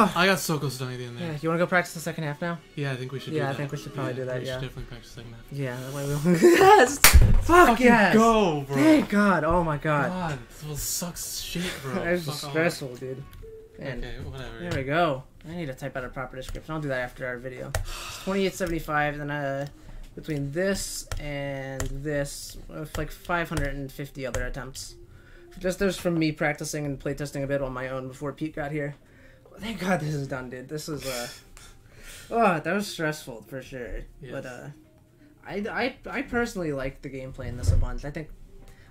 Oh. I got so close to dying at the end there. Yeah, you want to go practice the second half now? Yeah, I think we should do that. Yeah, I think we should probably do that, yeah. We should definitely practice the second half. Yeah, that way we won't... Yes! Fuck yes! Go, bro! Thank God! Oh my God. God, this will sucks shit, bro. That was stressful, dude. Man. Okay, whatever. There we go. I need to type out a proper description. I'll do that after our video. It's 2875, and then between this and this, it's like 550 other attempts. Just those from me practicing and playtesting a bit on my own before Pete got here. Thank God this is done, dude. This is, oh, that was stressful, for sure. Yes. But, I personally liked the gameplay in this a bunch. I think,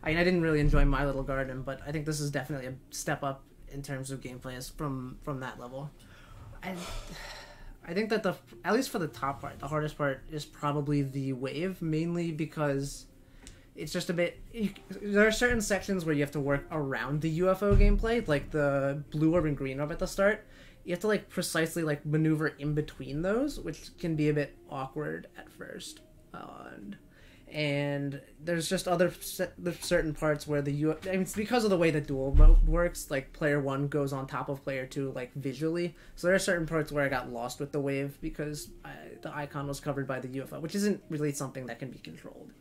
I mean, I didn't really enjoy My Little Garden, but I think this is definitely a step up in terms of gameplay from that level. I think that at least for the top part, the hardest part is probably the wave, mainly because it's just a bit... there are certain sections where you have to work around the UFO gameplay, like the blue orb and green orb at the start. You have to like precisely like maneuver in between those, which can be a bit awkward at first. And there's just other certain parts where the I mean, it's because of the way the dual mode works. Like player one goes on top of player two, like visually. So there are certain parts where I got lost with the wave because the icon was covered by the UFO, which isn't really something that can be controlled.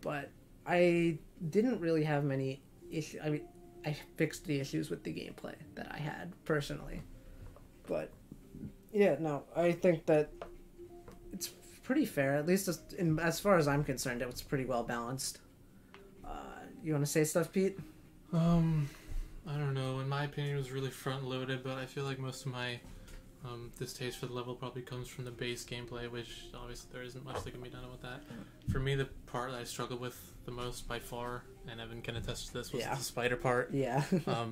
But I didn't really have many issues. I mean, I fixed the issues with the gameplay that I had personally. But yeah, no, I think that it's pretty fair. At least as far as I'm concerned, it was pretty well balanced. You want to say stuff, Pete? I don't know. In my opinion, it was really front-loaded, but I feel like most of my distaste for the level probably comes from the base gameplay, which obviously there isn't much that can be done with that. For me, the part that I struggled with the most by far, and Evan can attest to this, was the spider part. Yeah.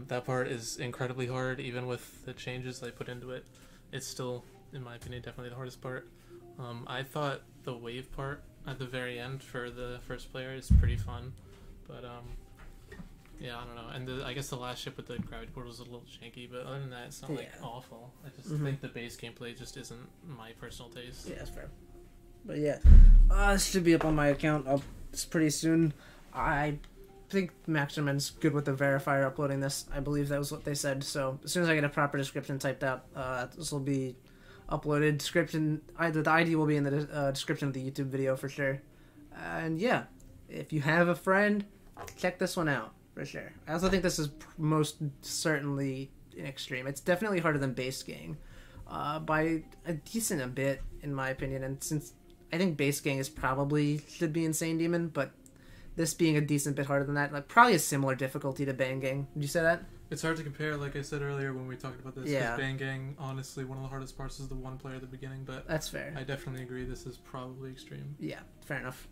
That part is incredibly hard, even with the changes I put into it. It's still, in my opinion, definitely the hardest part. I thought the wave part at the very end for the first player is pretty fun, but yeah, I don't know. And I guess the last ship with the gravity portal was a little janky, but other than that, it's not, like, awful. I just think the base gameplay just isn't my personal taste. Yeah, that's fair. But, yeah. This should be up on my account pretty soon. I think maxxormen's good with the verifier uploading this. I believe that was what they said. So, as soon as I get a proper description typed out, this will be uploaded. Description, either the ID will be in the description of the YouTube video for sure. And, yeah. If you have a friend, check this one out. For sure. I also think this is most certainly an extreme. It's definitely harder than Base Gang by a decent bit, in my opinion. And since I think Base Gang is probably should be Insane Demon, but this being a decent bit harder than that, like probably a similar difficulty to Bang Gang. Did you say that? It's hard to compare, like I said earlier when we talked about this. Yeah. Bang Gang, honestly, one of the hardest parts is the one player at the beginning, but that's fair. I definitely agree. This is probably extreme. Yeah, fair enough.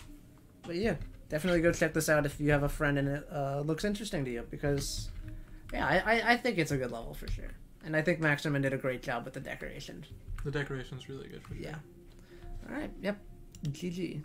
But yeah, definitely go check this out if you have a friend and it looks interesting to you, because yeah, I think it's a good level for sure. And I think maxxormen did a great job with the decorations. The decoration's really good for sure. Yeah. Alright, yep. GG.